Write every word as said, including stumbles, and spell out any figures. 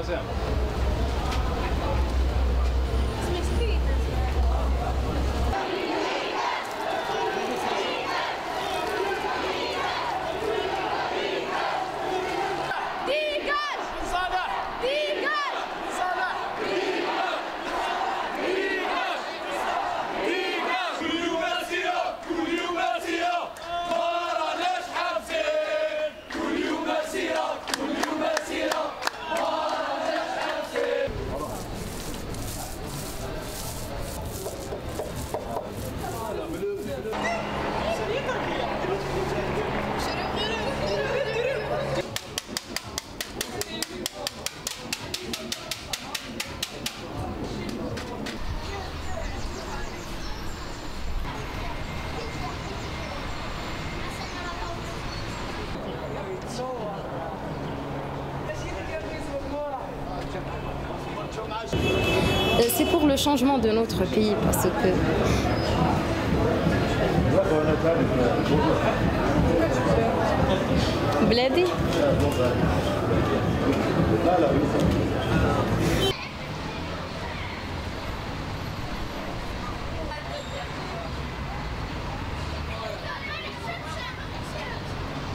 מזעזע. C'est pour le changement de notre pays, parce que بلادي